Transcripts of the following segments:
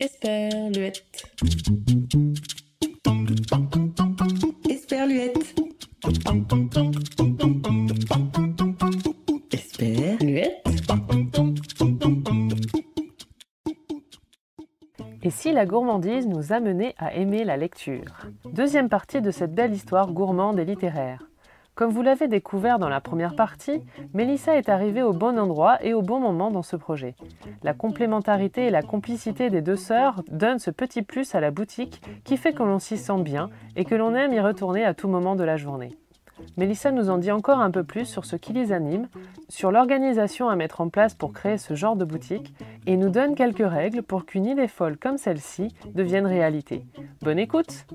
Esperluette. Esperluette. Esperluette. Et si la gourmandise nous amenait à aimer la lecture? Deuxième partie de cette belle histoire gourmande et littéraire. Comme vous l'avez découvert dans la première partie, Mélissa est arrivée au bon endroit et au bon moment dans ce projet. La complémentarité et la complicité des deux sœurs donnent ce petit plus à la boutique qui fait que l'on s'y sent bien et que l'on aime y retourner à tout moment de la journée. Mélissa nous en dit encore un peu plus sur ce qui les anime, sur l'organisation à mettre en place pour créer ce genre de boutique et nous donne quelques règles pour qu'une idée folle comme celle-ci devienne réalité. Bonne écoute!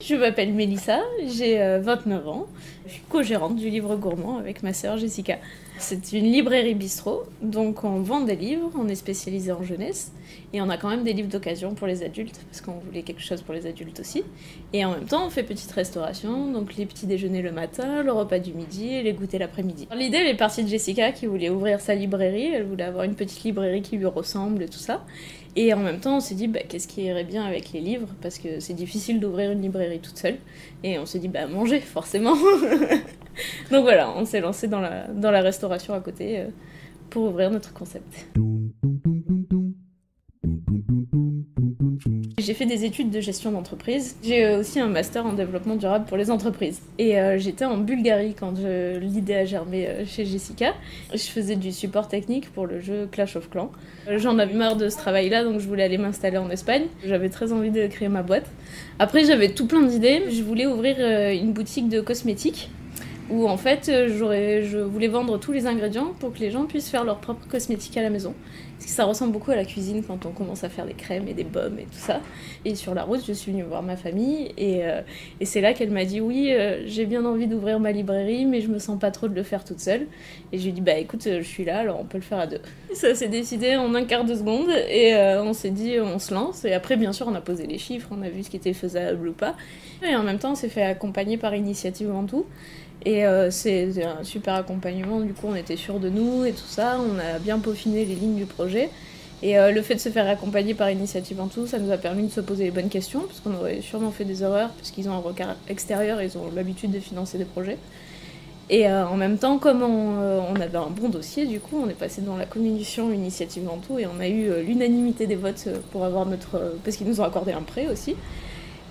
Je m'appelle Mélissa, j'ai 29 ans, je suis co-gérante du Livre Gourmand avec ma sœur Jessica. C'est une librairie bistrot, donc on vend des livres, on est spécialisé en jeunesse et on a quand même des livres d'occasion pour les adultes parce qu'on voulait quelque chose pour les adultes aussi. Et en même temps on fait petite restauration, donc les petits déjeuners le matin, le repas du midi et les goûters l'après-midi. L'idée est partie de Jessica qui voulait ouvrir sa librairie, elle voulait avoir une petite librairie qui lui ressemble et tout ça. Et en même temps on s'est dit qu'est-ce qui irait bien avec les livres parce que c'est difficile d'ouvrir une librairie toute seule et on s'est dit manger forcément. Donc voilà, on s'est lancé dans la restauration à côté pour ouvrir notre concept. J'ai fait des études de gestion d'entreprise. J'ai aussi un master en développement durable pour les entreprises. Et j'étais en Bulgarie quand l'idée a germé chez Jessica. Je faisais du support technique pour le jeu Clash of Clans. J'en avais marre de ce travail-là, donc je voulais aller m'installer en Espagne. J'avais très envie de créer ma boîte. Après, j'avais tout plein d'idées. Je voulais ouvrir une boutique de cosmétiques où en fait je voulais vendre tous les ingrédients pour que les gens puissent faire leurs propres cosmétiques à la maison. Parce que ça ressemble beaucoup à la cuisine quand on commence à faire des crèmes et des baumes et tout ça. Et sur la route, je suis venue voir ma famille et c'est là qu'elle m'a dit « Oui, j'ai bien envie d'ouvrir ma librairie, mais je me sens pas trop de le faire toute seule. » Et je lui ai dit « Écoute, je suis là, alors on peut le faire à deux. » Ça s'est décidé en un quart de seconde et on s'est dit « On se lance. » Et après, bien sûr, on a posé les chiffres, on a vu ce qui était faisable ou pas. Et en même temps, on s'est fait accompagner par Initiative Ventoux. Et c'est un super accompagnement, du coup on était sûrs de nous et tout ça, on a bien peaufiné les lignes du projet. Et le fait de se faire accompagner par Initiative Ventoux, ça nous a permis de se poser les bonnes questions, parce qu'on aurait sûrement fait des erreurs, parce qu'ils ont un regard extérieur, ils ont l'habitude de financer des projets. Et en même temps, comme on avait un bon dossier, du coup on est passé dans la commission Initiative Ventoux et on a eu l'unanimité des votes pour avoir notre... parce qu'ils nous ont accordé un prêt aussi.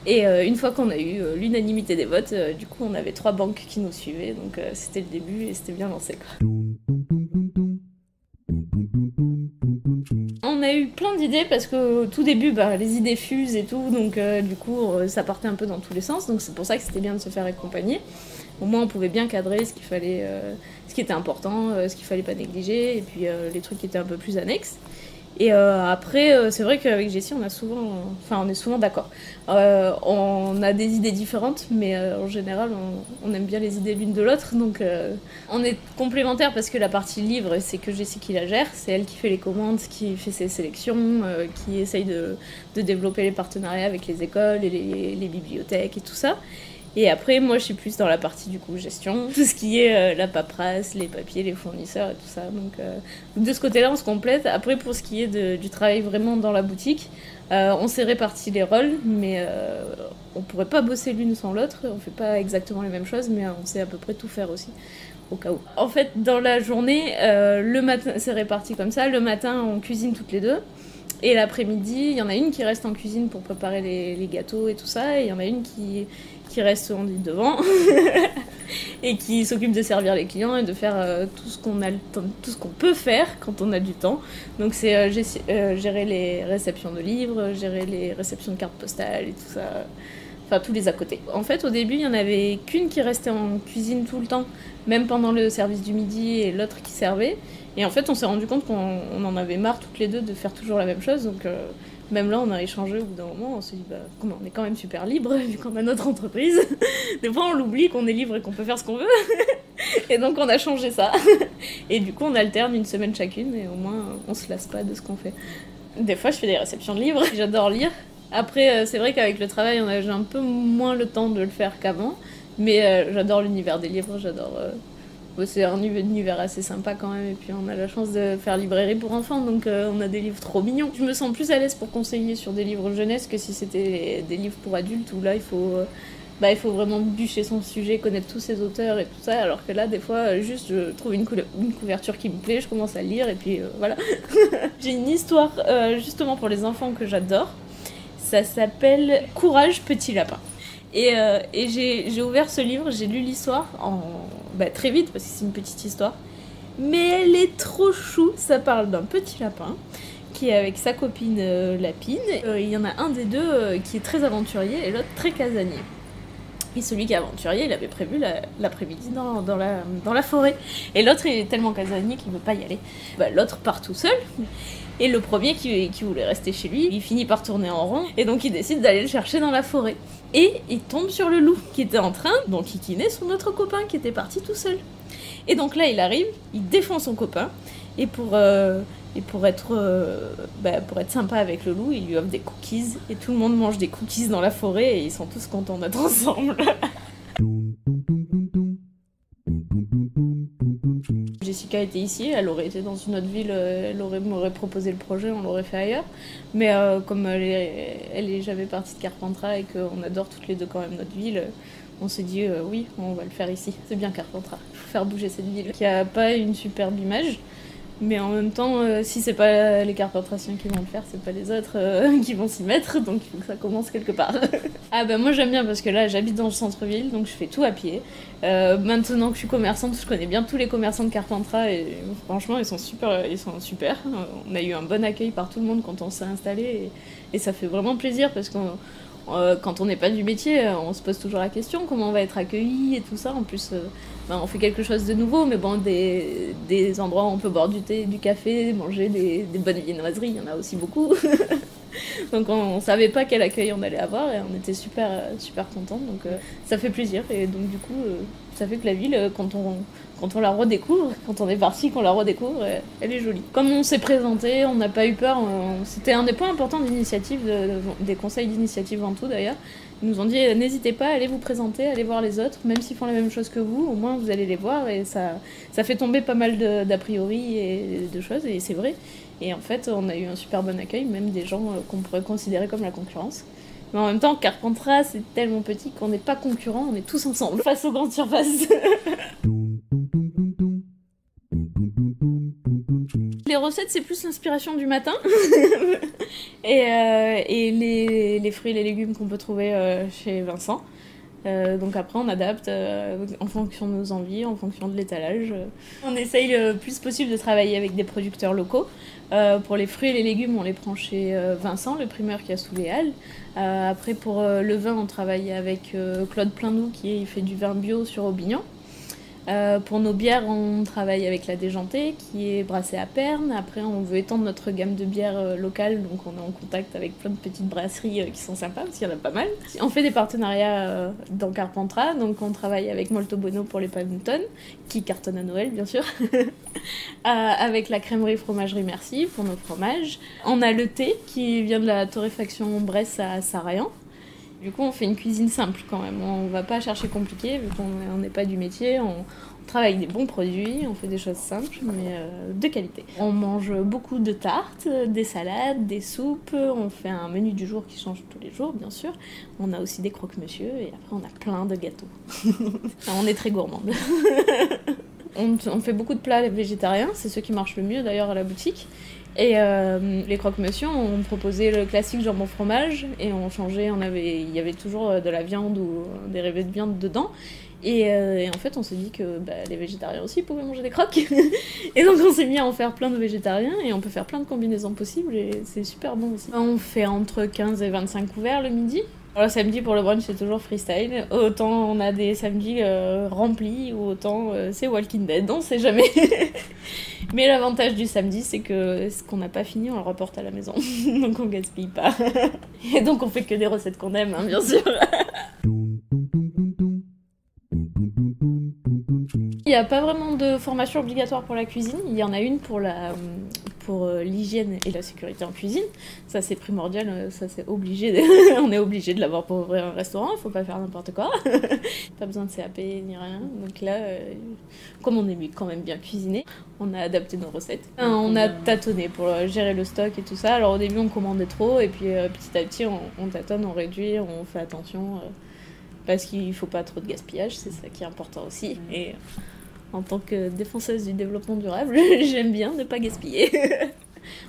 Et une fois qu'on a eu l'unanimité des votes, du coup on avait 3 banques qui nous suivaient, donc c'était le début et c'était bien lancé quoi. On a eu plein d'idées parce qu'au tout début les idées fusent et tout, donc du coup ça partait un peu dans tous les sens, donc c'est pour ça que c'était bien de se faire accompagner. Au moins on pouvait bien cadrer ce qu'il fallait, ce qui était important, ce qu'il fallait pas négliger, et puis les trucs qui étaient un peu plus annexes. Et après, c'est vrai qu'avec Jessie, on a souvent, on est souvent d'accord. On a des idées différentes, mais en général, on aime bien les idées l'une de l'autre. Donc, on est complémentaires parce que la partie livre, c'est que Jessie qui la gère. C'est elle qui fait les commandes, qui fait ses sélections, qui essaye de développer les partenariats avec les écoles et les bibliothèques et tout ça. Et après, moi, je suis plus dans la partie, du coup, gestion. Tout ce qui est la paperasse, les papiers, les fournisseurs et tout ça. Donc, de ce côté-là, on se complète. Après, pour ce qui est du travail vraiment dans la boutique, on s'est répartis les rôles, mais on pourrait pas bosser l'une sans l'autre. On fait pas exactement les mêmes choses, mais on sait à peu près tout faire aussi, au cas où. En fait, dans la journée, le matin, c'est réparti comme ça. Le matin, on cuisine toutes les deux. Et l'après-midi, il y en a une qui reste en cuisine pour préparer les gâteaux et tout ça. Et il y en a une qui reste en lit devant et qui s'occupe de servir les clients et de faire tout ce qu'on a le temps, tout ce qu'on peut faire quand on a du temps. Donc c'est gérer les réceptions de livres, gérer les réceptions de cartes postales et tout ça. Enfin, tous les à côté. En fait, au début, il n'y en avait qu'une qui restait en cuisine tout le temps, même pendant le service du midi, et l'autre qui servait. Et en fait, on s'est rendu compte qu'on en avait marre toutes les deux de faire toujours la même chose. Donc, même là, on a échangé au bout d'un moment. On s'est dit, on est quand même super libre, vu qu'on a notre entreprise. Des fois, on l'oublie qu'on est libre et qu'on peut faire ce qu'on veut. Et donc, on a changé ça. Et du coup, on alterne une semaine chacune, et au moins, on se lasse pas de ce qu'on fait. Des fois, je fais des réceptions de livres. J'adore lire. Après, c'est vrai qu'avec le travail, j'ai un peu moins le temps de le faire qu'avant. Mais j'adore l'univers des livres, j'adore... C'est un univers assez sympa quand même, et puis on a la chance de faire librairie pour enfants, donc on a des livres trop mignons. Je me sens plus à l'aise pour conseiller sur des livres jeunesse que si c'était des livres pour adultes, où là il faut vraiment bûcher son sujet, connaître tous ses auteurs et tout ça, alors que là des fois juste je trouve une couverture qui me plaît, je commence à lire et puis voilà. J'ai une histoire justement pour les enfants que j'adore, ça s'appelle « Courage petit lapin ». Et j'ai ouvert ce livre, j'ai lu l'histoire très vite parce que c'est une petite histoire. Mais elle est trop chou, ça parle d'un petit lapin qui est avec sa copine lapine. Il y en a un des deux qui est très aventurier et l'autre très casanier. Et celui qui est aventurier, il avait prévu l'après-midi dans la forêt. Et l'autre, il est tellement casanier qu'il ne veut pas y aller. Bah, l'autre part tout seul. Et le premier qui voulait rester chez lui, il finit par tourner en rond. Et donc il décide d'aller le chercher dans la forêt. Et il tombe sur le loup qui était en train d'enquiquiner son autre copain qui était parti tout seul. Et donc là il arrive, il défend son copain. Et pour être sympa avec le loup, il lui offre des cookies. Et tout le monde mange des cookies dans la forêt et ils sont tous contents d'être ensemble. Jessica était ici, elle aurait été dans une autre ville, elle m'aurait proposé le projet, on l'aurait fait ailleurs. Mais comme elle est jamais partie de Carpentras et qu'on adore toutes les deux quand même notre ville, on s'est dit oui, on va le faire ici. C'est bien Carpentras, il faut faire bouger cette ville qui a pas une superbe image. Mais en même temps, si c'est pas les Carpentrasiens qui vont le faire, c'est pas les autres qui vont s'y mettre, donc il faut que ça commence quelque part. Moi j'aime bien parce que là j'habite dans le centre-ville, donc je fais tout à pied. Maintenant que je suis commerçante, je connais bien tous les commerçants de Carpentras et franchement ils sont super. On a eu un bon accueil par tout le monde quand on s'est installé et ça fait vraiment plaisir parce que quand on n'est pas du métier, on se pose toujours la question comment on va être accueilli et tout ça. En plus, on fait quelque chose de nouveau, mais bon, des endroits où on peut boire du thé, du café, manger des bonnes viennoiseries, il y en a aussi beaucoup. Donc on savait pas quel accueil on allait avoir et on était super contents. Donc ça fait plaisir et donc du coup, ça fait que la ville, quand on est parti, qu'on la redécouvre, elle est jolie. Comme on s'est présenté, on n'a pas eu peur. C'était un des points importants des conseils d'Initiative Ventoux d'ailleurs. Ils nous ont dit n'hésitez pas, allez vous présenter, allez voir les autres, même s'ils font la même chose que vous, au moins vous allez les voir et ça fait tomber pas mal d'a priori et de choses et c'est vrai. Et en fait, on a eu un super bon accueil, même des gens qu'on pourrait considérer comme la concurrence. Mais en même temps, Carpentras, c'est tellement petit qu'on n'est pas concurrents, on est tous ensemble, face aux grandes surfaces. Les recettes, c'est plus l'inspiration du matin. et les fruits et les légumes qu'on peut trouver chez Vincent. Donc après on adapte en fonction de nos envies, en fonction de l'étalage. On essaye le plus possible de travailler avec des producteurs locaux. Pour les fruits et les légumes on les prend chez Vincent, le primeur qui a sous les halles. Après pour le vin on travaille avec Claude Plendou qui fait du vin bio sur Aubignan. Pour nos bières on travaille avec la Déjantée qui est brassée à Pernes. Après on veut étendre notre gamme de bières locales, donc on est en contact avec plein de petites brasseries qui sont sympas parce qu'il y en a pas mal. On fait des partenariats dans Carpentras, donc on travaille avec Molto Bono pour les panettons qui cartonnent à Noël bien sûr. Avec la Crèmerie Fromagerie Merci pour nos fromages. On a le thé qui vient de la Torréfaction Bresse à Sarayan. Du coup, on fait une cuisine simple quand même. On va pas chercher compliqué, vu qu'on n'est pas du métier. On travaille avec des bons produits, on fait des choses simples, mais de qualité. On mange beaucoup de tartes, des salades, des soupes. On fait un menu du jour qui change tous les jours, bien sûr. On a aussi des croque-monsieur et après, on a plein de gâteaux. On est très gourmande. On fait beaucoup de plats végétariens, c'est ceux qui marchent le mieux d'ailleurs à la boutique. Et les croque-monsieur, on proposait le classique jambon fromage et on changeait, il y avait toujours de la viande ou des dérivés de viande dedans. Et en fait, on s'est dit que les végétariens aussi pouvaient manger des croques. Et donc, on s'est mis à en faire plein de végétariens et on peut faire plein de combinaisons possibles et c'est super bon aussi. On fait entre 15 et 25 couverts le midi. Alors, le samedi pour le brunch, c'est toujours freestyle. Autant on a des samedis remplis ou autant c'est Walking Dead, on sait jamais. Mais l'avantage du samedi, c'est que ce qu'on n'a pas fini, on le reporte à la maison. Donc on gaspille pas. Et donc on fait que des recettes qu'on aime, hein, bien sûr. Il n'y a pas vraiment de formation obligatoire pour la cuisine. Il y en a une pour la... pour l'hygiène et la sécurité en cuisine. Ça, c'est primordial, ça, c'est obligé. On est obligé de l'avoir pour ouvrir un restaurant, il faut pas faire n'importe quoi. Pas besoin de CAP ni rien. Donc là, comme on est quand même bien cuisiné, on a adapté nos recettes. On a tâtonné pour gérer le stock et tout ça. Alors au début, on commandait trop et puis petit à petit, on tâtonne, on réduit, on fait attention parce qu'il faut pas trop de gaspillage, c'est ça qui est important aussi. Et en tant que défenseuse du développement durable, j'aime bien ne pas gaspiller.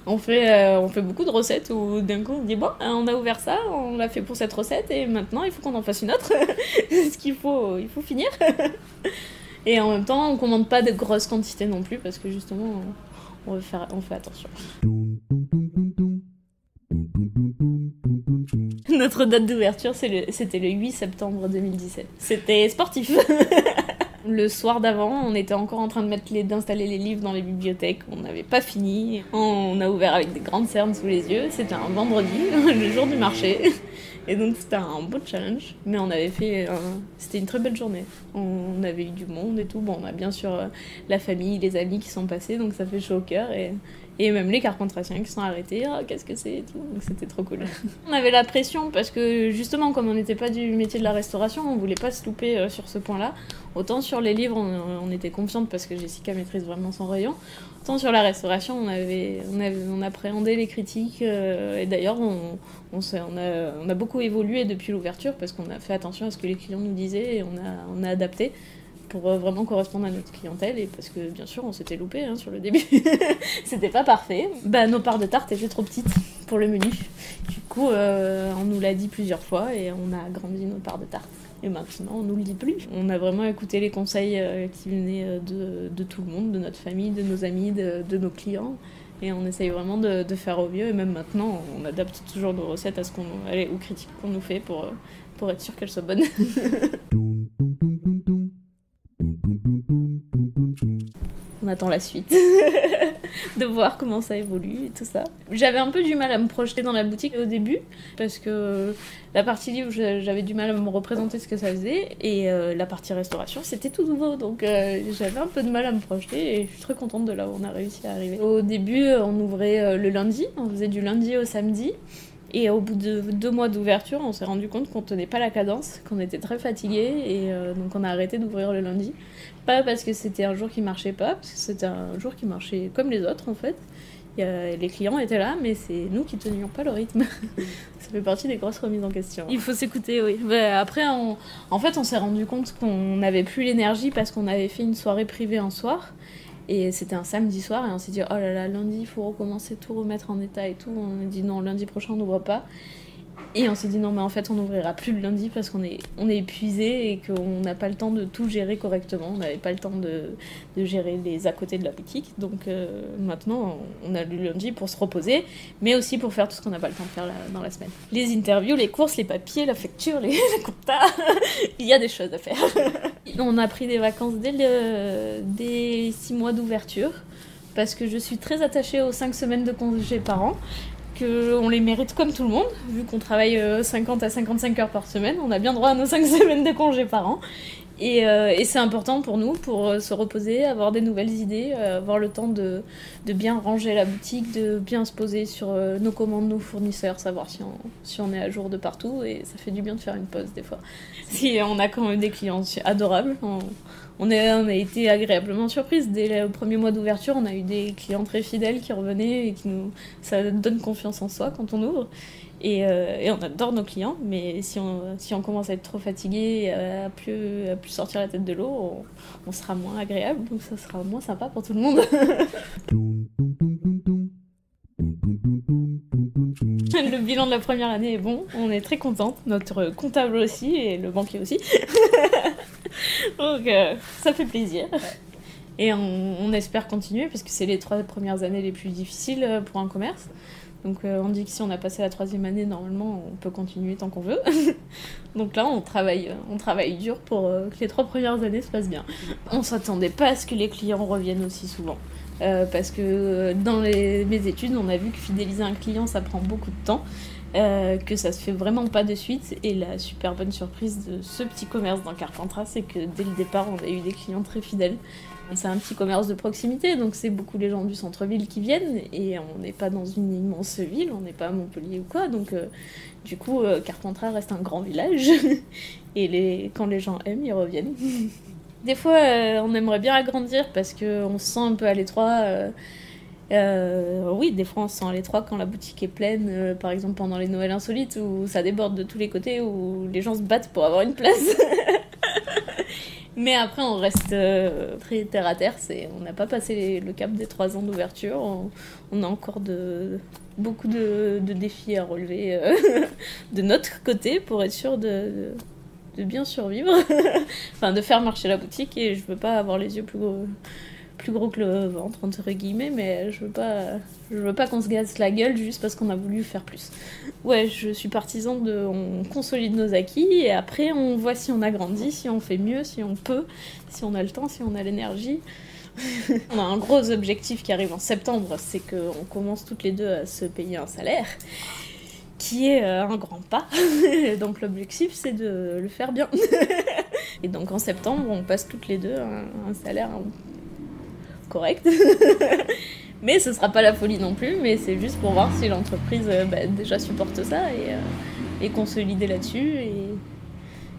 On fait beaucoup de recettes où d'un coup on dit bon, on a ouvert ça, on l'a fait pour cette recette et maintenant il faut qu'on en fasse une autre. C'est ce qu'il faut, il faut finir. Et en même temps, on commande pas de grosses quantités non plus parce que justement, on fait attention. Notre date d'ouverture, c'était le 8 septembre 2017. C'était sportif. Le soir d'avant, on était encore en train d'installer les livres dans les bibliothèques. On n'avait pas fini. On a ouvert avec des grandes cernes sous les yeux. C'était un vendredi, le jour du marché. Et donc c'était un beau challenge. Mais on avait fait... C'était une très belle journée. On avait eu du monde et tout. Bon, on a bien sûr la famille, les amis qui sont passés. Donc ça fait chaud au cœur. Et même les carpentraciens qui sont arrêtés, oh, qu'est-ce que c'est et tout, donc c'était trop cool. On avait la pression parce que justement, comme on n'était pas du métier de la restauration, on voulait pas se louper sur ce point-là. Autant sur les livres, on était confiante parce que Jessica maîtrise vraiment son rayon. Autant sur la restauration, on appréhendait les critiques. Et d'ailleurs, on a beaucoup évolué depuis l'ouverture parce qu'on a fait attention à ce que les clients nous disaient et on a adapté pour vraiment correspondre à notre clientèle, et parce que bien sûr on s'était loupé sur le début. C'était pas parfait. Bah, nos parts de tarte étaient trop petites pour le menu. Du coup on nous l'a dit plusieurs fois et on a agrandi nos parts de tarte. Et maintenant on nous le dit plus. On a vraiment écouté les conseils qui venaient de tout le monde, de notre famille, de nos amis, de nos clients. Et on essaye vraiment de faire au mieux, et même maintenant on adapte toujours nos recettes aux critiques qu'on nous fait pour être sûr qu'elles soient bonnes. On attend la suite, de voir comment ça évolue et tout ça. J'avais un peu du mal à me projeter dans la boutique au début, parce que la partie livre, j'avais du mal à me représenter ce que ça faisait, et la partie restauration, c'était tout nouveau, donc j'avais un peu de mal à me projeter, et je suis très contente de là où on a réussi à arriver. Au début, on ouvrait le lundi, on faisait du lundi au samedi, et au bout de 2 mois d'ouverture, on s'est rendu compte qu'on tenait pas la cadence, qu'on était très fatigué, et donc on a arrêté d'ouvrir le lundi. Pas parce que c'était un jour qui marchait pas, parce que c'était un jour qui marchait comme les autres en fait. Les clients étaient là, mais c'est nous qui tenions pas le rythme. Ça fait partie des grosses remises en question. Il faut s'écouter, oui. Bah, après, en fait, on s'est rendu compte qu'on n'avait plus l'énergie parce qu'on avait fait une soirée privée un soir. Et c'était un samedi soir et on s'est dit « Oh là là, lundi, il faut recommencer, tout remettre en état et tout. » On a dit « Non, lundi prochain, on n'ouvre pas. » Et on s'est dit « Non, mais en fait, on n'ouvrira plus le lundi parce qu'on est épuisé et qu'on n'a pas le temps de tout gérer correctement. On n'avait pas le temps de gérer les à côté de la boutique. Donc maintenant, on a le lundi pour se reposer, mais aussi pour faire tout ce qu'on n'a pas le temps de faire dans la semaine. Les interviews, les courses, les papiers, la facture, la compta, il y a des choses à faire. On a pris des vacances dès 6 mois d'ouverture parce que je suis très attachée aux 5 semaines de congés par an, qu'on les mérite comme tout le monde, vu qu'on travaille 50 à 55 heures par semaine, on a bien droit à nos 5 semaines de congés par an. Et c'est important pour nous, pour se reposer, avoir des nouvelles idées, avoir le temps de bien ranger la boutique, de bien se poser sur nos commandes, nos fournisseurs, savoir si on est à jour de partout. Et ça fait du bien de faire une pause des fois. Si on a quand même des clients adorables. On a été agréablement surprise. Dès le premier mois d'ouverture, on a eu des clients très fidèles qui revenaient et ça donne confiance en soi quand on ouvre. Et on adore nos clients, mais si on commence à être trop fatigué, à plus sortir la tête de l'eau, on sera moins agréable, donc ça sera moins sympa pour tout le monde. Le bilan de la première année est bon, on est très contente, notre comptable aussi et le banquier aussi. Donc ça fait plaisir. Et on espère continuer parce que c'est les 3 premières années les plus difficiles pour un commerce. Donc on dit que si on a passé la 3e année, normalement on peut continuer tant qu'on veut. Donc là on travaille dur pour que les 3 premières années se passent bien. On s'attendait pas à ce que les clients reviennent aussi souvent. Parce que dans mes études, on a vu que fidéliser un client, ça prend beaucoup de temps. que ça se fait vraiment pas de suite, et la super bonne surprise de ce petit commerce dans Carpentras, c'est que dès le départ on a eu des clients très fidèles. C'est un petit commerce de proximité, donc c'est beaucoup les gens du centre-ville qui viennent, et on n'est pas dans une immense ville, on n'est pas à Montpellier ou quoi, donc du coup Carpentras reste un grand village, et quand les gens aiment, ils reviennent. Des fois on aimerait bien agrandir parce qu'on se sent un peu à l'étroit. Oui, des fois on se sent à l'étroit quand la boutique est pleine, par exemple pendant les Noëls insolites où ça déborde de tous les côtés, où les gens se battent pour avoir une place. Mais après on reste très terre à terre, on n'a pas passé le cap des 3 ans d'ouverture, on a encore beaucoup de défis à relever de notre côté pour être sûr de bien survivre, enfin de faire marcher la boutique, et je veux pas avoir les yeux plus gros que le ventre, entre guillemets, mais je veux pas qu'on se gasse la gueule juste parce qu'on a voulu faire plus. Ouais, je suis partisan on consolide nos acquis, et après on voit si on agrandit, si on fait mieux, si on peut, si on a le temps, si on a l'énergie. On a un gros objectif qui arrive en septembre, c'est qu'on commence toutes les deux à se payer un salaire, qui est un grand pas. Donc l'objectif, c'est de le faire bien. Et donc en septembre, on passe toutes les deux à un salaire correct. Mais ce sera pas la folie non plus, mais c'est juste pour voir si l'entreprise déjà supporte ça et consolider là-dessus,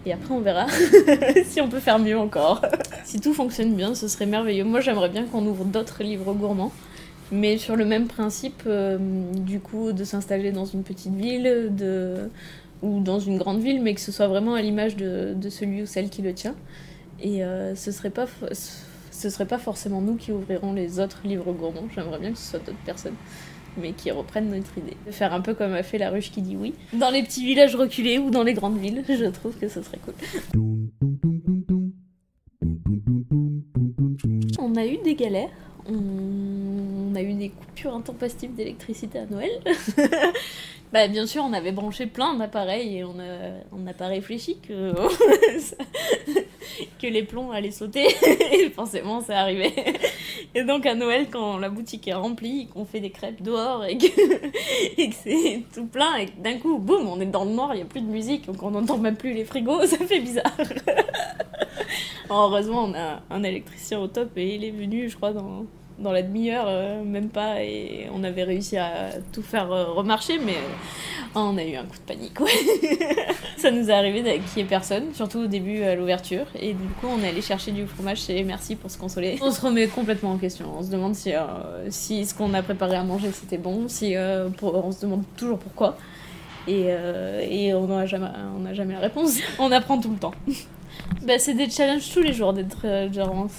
et après on verra si on peut faire mieux encore. Si tout fonctionne bien, ce serait merveilleux. Moi j'aimerais bien qu'on ouvre d'autres livres gourmands, mais sur le même principe, du coup, de s'installer dans une petite ville ou dans une grande ville, mais que ce soit vraiment à l'image de celui ou celle qui le tient. Et ce serait pas forcément nous qui ouvrirons les autres livres gourmands, j'aimerais bien que ce soit d'autres personnes, mais qui reprennent notre idée. Faire un peu comme a fait la ruche qui dit oui, dans les petits villages reculés ou dans les grandes villes, je trouve que ce serait cool. On a eu des galères, on a eu des coupures intempestives d'électricité à Noël. Bien sûr, on avait branché plein d'appareils et on n'a pas réfléchi que les plombs allaient sauter, et forcément c'est arrivé. Et donc à Noël, quand la boutique est remplie, qu'on fait des crêpes dehors et que c'est tout plein, et d'un coup, boum, on est dans le noir, il n'y a plus de musique, donc on n'entend même plus les frigos, ça fait bizarre. Heureusement, on a un électricien au top, et il est venu, je crois, dans la demi-heure, même pas, et on avait réussi à tout faire remarcher, mais on a eu un coup de panique, ouais. Ça nous est arrivé qu'il n'y ait personne, surtout au début à l'ouverture, et du coup on est allé chercher du fromage chez Merci pour se consoler. On se remet complètement en question, on se demande si ce qu'on a préparé à manger c'était bon, on se demande toujours pourquoi, et on n'a jamais la réponse. On apprend tout le temps. C'est des challenges tous les jours d'être genre,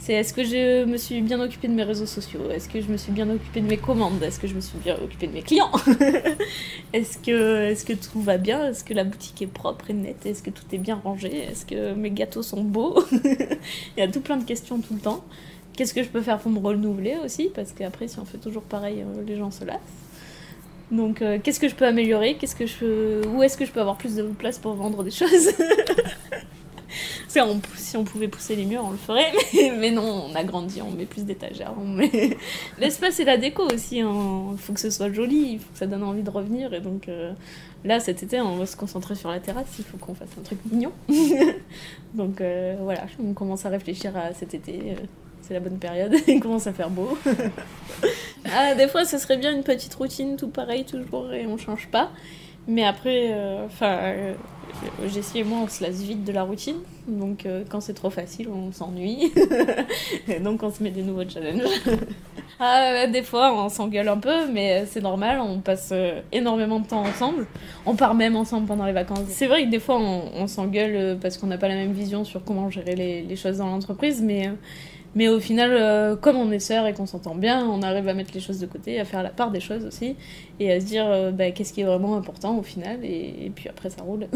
c'est est-ce que je me suis bien occupée de mes réseaux sociaux, est-ce que je me suis bien occupée de mes commandes, est-ce que je me suis bien occupée de mes clients, est-ce que tout va bien, est-ce que la boutique est propre et nette, est-ce que tout est bien rangé, est-ce que mes gâteaux sont beaux. Il y a tout plein de questions tout le temps. Qu'est-ce que je peux faire pour me renouveler aussi, parce qu'après si on fait toujours pareil, les gens se lassent. Donc qu'est-ce que je peux améliorer, où est-ce que je peux avoir plus de place pour vendre des choses. Si on pouvait pousser les murs, on le ferait, mais non, on a grandi, on met plus d'étagères, on met... L'espace et la déco aussi, hein. Faut que ce soit joli, il faut que ça donne envie de revenir, et donc là, cet été, on va se concentrer sur la terrasse, il faut qu'on fasse un truc mignon. Donc voilà, on commence à réfléchir à cet été, c'est la bonne période, il commence à faire beau. Ah, des fois, ce serait bien une petite routine, tout pareil, toujours, et on change pas. Mais après, Jessie et moi, on se lasse vite de la routine. Donc, quand c'est trop facile, on s'ennuie. Et donc, on se met des nouveaux challenges. Des fois, on s'engueule un peu, mais c'est normal. On passe énormément de temps ensemble. On part même ensemble pendant les vacances. C'est vrai que des fois, on s'engueule parce qu'on n'a pas la même vision sur comment gérer les choses dans l'entreprise. Mais au final, comme on est sœurs et qu'on s'entend bien, on arrive à mettre les choses de côté, à faire la part des choses aussi, et à se dire qu'est-ce qui est vraiment important au final, et puis après ça roule.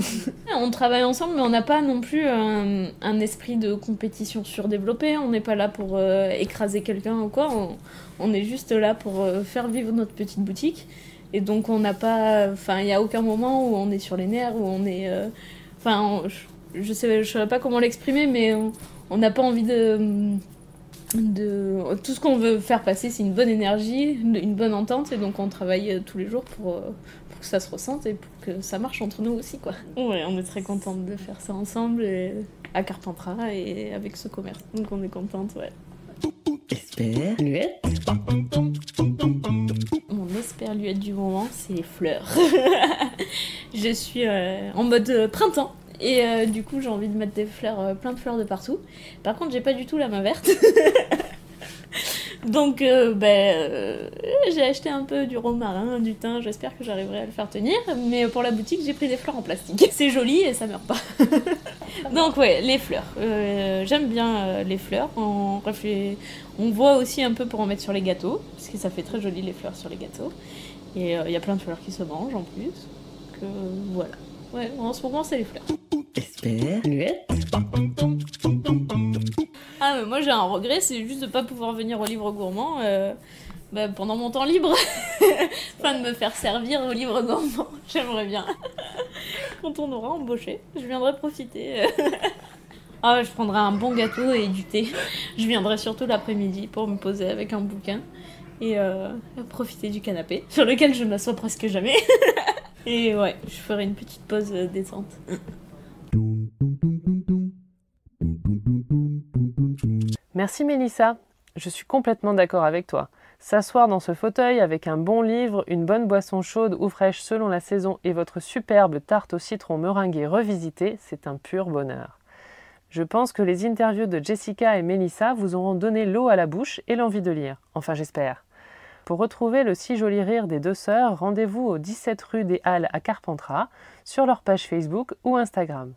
On travaille ensemble, mais on n'a pas non plus un esprit de compétition surdéveloppé, on n'est pas là pour écraser quelqu'un ou quoi, on est juste là pour faire vivre notre petite boutique, et donc on n'a pas... Enfin, il n'y a aucun moment où on est sur les nerfs, où on est... je sais pas comment l'exprimer, mais on n'a pas envie de tout ce qu'on veut faire passer, c'est une bonne énergie, une bonne entente, et donc on travaille tous les jours pour que ça se ressente et pour que ça marche entre nous aussi, quoi. Ouais, on est très contentes de faire ça ensemble et à Carpentras et avec ce commerce. Donc on est contentes, ouais. Esperluette. Mon esperluette du moment, c'est les fleurs. Je suis en mode printemps. Et du coup, j'ai envie de mettre des fleurs, plein de fleurs de partout. Par contre, j'ai pas du tout la main verte. Donc, j'ai acheté un peu du romarin, du thym. J'espère que j'arriverai à le faire tenir. Mais pour la boutique, j'ai pris des fleurs en plastique. C'est joli et ça meurt pas. Donc, ouais, les fleurs. J'aime bien les fleurs. On voit aussi un peu pour en mettre sur les gâteaux. Parce que ça fait très joli, les fleurs sur les gâteaux. Et il y a plein de fleurs qui se mangent en plus. Donc, voilà. Ouais, en ce moment, c'est les fleurs. Esperluette. Ah, mais moi, j'ai un regret, c'est juste de pas pouvoir venir au Livre Gourmand pendant mon temps libre. Enfin, de me faire servir au Livre Gourmand. J'aimerais bien. Quand on aura embauché, je viendrai profiter. Ah, je prendrai un bon gâteau et du thé. Je viendrai surtout l'après-midi pour me poser avec un bouquin et profiter du canapé, sur lequel je m'assois presque jamais. Et ouais, je ferai une petite pause détente. Merci Mélissa, je suis complètement d'accord avec toi. S'asseoir dans ce fauteuil avec un bon livre, une bonne boisson chaude ou fraîche selon la saison et votre superbe tarte au citron meringuée revisitée, c'est un pur bonheur. Je pense que les interviews de Jessica et Mélissa vous auront donné l'eau à la bouche et l'envie de lire. Enfin, j'espère. Pour retrouver le si joli rire des deux sœurs, rendez-vous au 17 rue des Halles à Carpentras, sur leur page Facebook ou Instagram.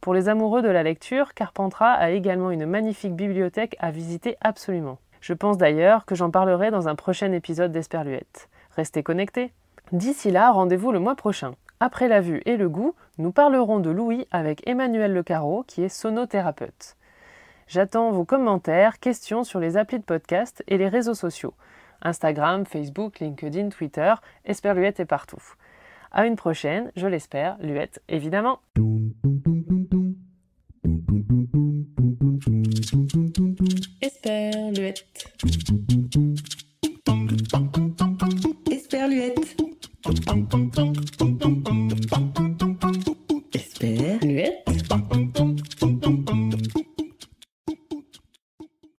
Pour les amoureux de la lecture, Carpentras a également une magnifique bibliothèque à visiter absolument. Je pense d'ailleurs que j'en parlerai dans un prochain épisode d'Esperluette. Restez connectés. D'ici là, rendez-vous le mois prochain. Après la vue et le goût, nous parlerons de l'ouïe avec Emmanuel Le Carreau, qui est sonothérapeute. J'attends vos commentaires, questions sur les applis de podcast et les réseaux sociaux. Instagram, Facebook, LinkedIn, Twitter, Esperluette est partout. À une prochaine, je l'espère, Luette, évidemment. Esperluette. Esperluette.